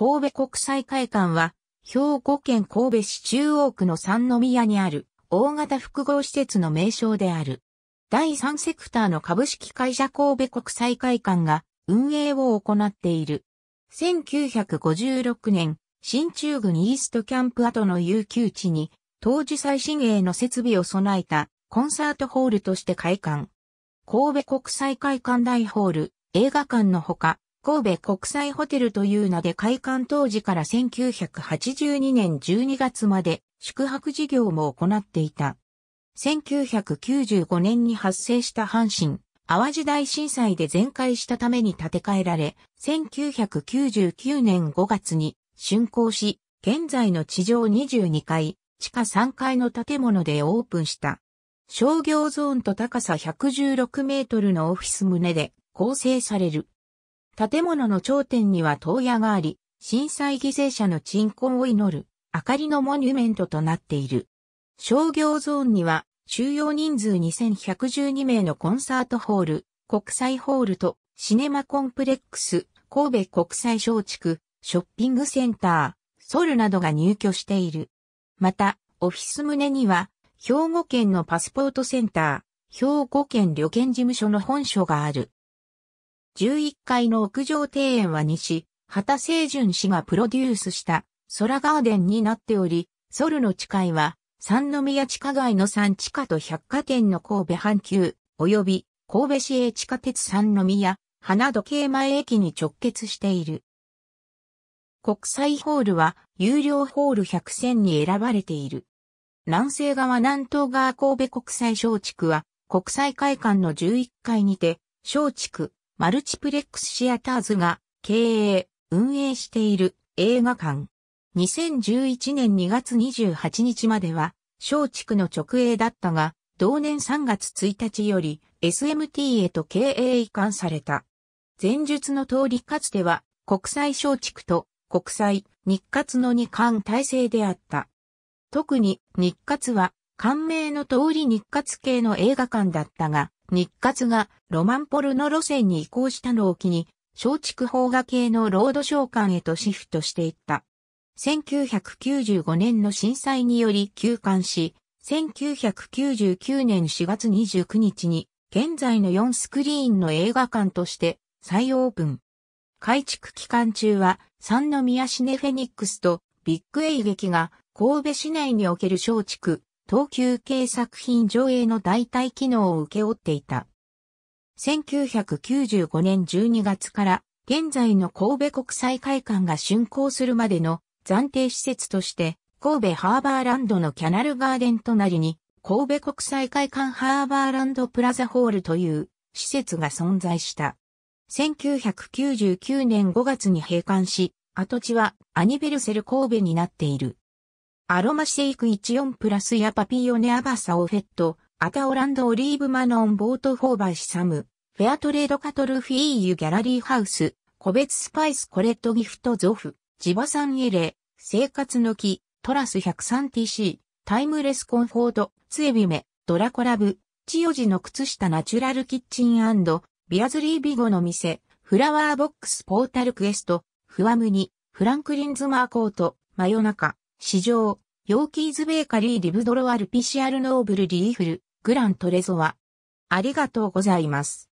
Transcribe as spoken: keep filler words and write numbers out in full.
神戸国際会館は、兵庫県神戸市中央区の三宮にある大型複合施設の名称である。だいさんセクターの株式会社神戸国際会館が運営を行っている。せんきゅうひゃくごじゅうろくねん、新中郡イーストキャンプ跡の遊休地に、当時最新鋭の設備を備えたコンサートホールとして開館。神戸国際会館大ホール、映画館のほか、神戸国際ホテルという名で開館当時からせんきゅうひゃくはちじゅうにねんじゅうにがつまで宿泊事業も行っていた。せんきゅうひゃくきゅうじゅうごねんに発生した阪神・淡路大震災で全壊したために建て替えられ、せんきゅうひゃくきゅうじゅうきゅうねんごがつに竣工し、現在の地上にじゅうにかい、地下さんかいの建物でオープンした。商業ゾーンと高さひゃくじゅうろくメートルのオフィス棟で構成される。建物の頂点には塔屋があり、震災犠牲者の鎮魂を祈る明かりのモニュメントとなっている。商業ゾーンには収容人数にせんひゃくじゅうにめいのコンサートホール、国際ホールとシネマコンプレックス、神戸国際松竹、ショッピングセンター、ソルなどが入居している。また、オフィス棟には兵庫県のパスポートセンター、兵庫県旅券事務所の本所がある。じゅういっかいの屋上庭園は西、畑清純氏がプロデュースしたソラガーデンになっており、ソルの地階は、三宮地下街の三地下と百貨店の神戸阪急、及び神戸市営地下鉄三宮、花時計前駅に直結している。国際ホールは優良ホールひゃくせんに選ばれている。南西側南東側神戸国際松竹は国際会館のじゅういっかいにて、松竹、マルチプレックスシアターズが経営、運営している映画館。にせんじゅういちねんにがつにじゅうはちにちまでは、松竹の直営だったが、同年さんがつついたちより エスエムティー へと経営移管された。前述の通りかつては、国際松竹と国際日活のに冠体制であった。特に日活は、館名の通り日活系の映画館だったが、日活がロマンポルノ路線に移行したのを機に、松竹邦画系のロードショー館へとシフトしていった。せんきゅうひゃくきゅうじゅうごねんの震災により休館し、せんきゅうひゃくきゅうじゅうきゅうねんしがつにじゅうくにちに現在のよんスクリーンの映画館として再オープン。改築期間中は三宮シネフェニックスとビッグ A 劇が神戸市内における松竹、東急系作品上映の代替機能を請け負っていた。せんきゅうひゃくきゅうじゅうごねんじゅうにがつから現在の神戸国際会館が竣工するまでの暫定施設として、神戸ハーバーランドのキャナルガーデン隣に、神戸国際会館ハーバーランドプラザホールという施設が存在した。せんきゅうひゃくきゅうじゅうきゅうねんごがつに閉館し、跡地はアニベルセル神戸になっている。アロマシェイクじゅうよんプラスやパピオネアバサオフェット、アタオランドオリーブマノンボートフォーバイシサム、フェアトレードカトルフィーユギャラリーハウス、個別スパイスコレットギフトゾフ、地場産エレ、生活の木、トラス ひゃくさんティーシー、タイムレスコンフォード、つえびめ、ドラコラブ、千代寺の靴下ナチュラルキッチン&ビアズリービゴの店、フラワーボックスポータルクエスト、フワムニ、フランクリンズマーコート、真夜中、市場、ヨーキーズベーカリーリブドロアルピシアルノーブルリーフル、グラントレゾワ。ありがとうございます。